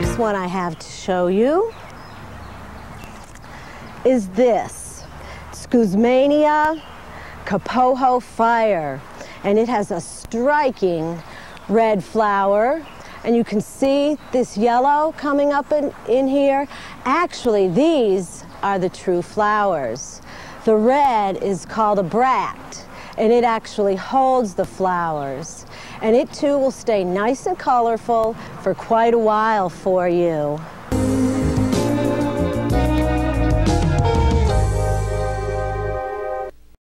next one I have to show you is this. It's Guzmania Capojo Fire, and it has a striking red flower, and you can see this yellow coming up in here. Actually, these are the true flowers. The red is called a bract, and it actually holds the flowers. And it too will stay nice and colorful for quite a while for you.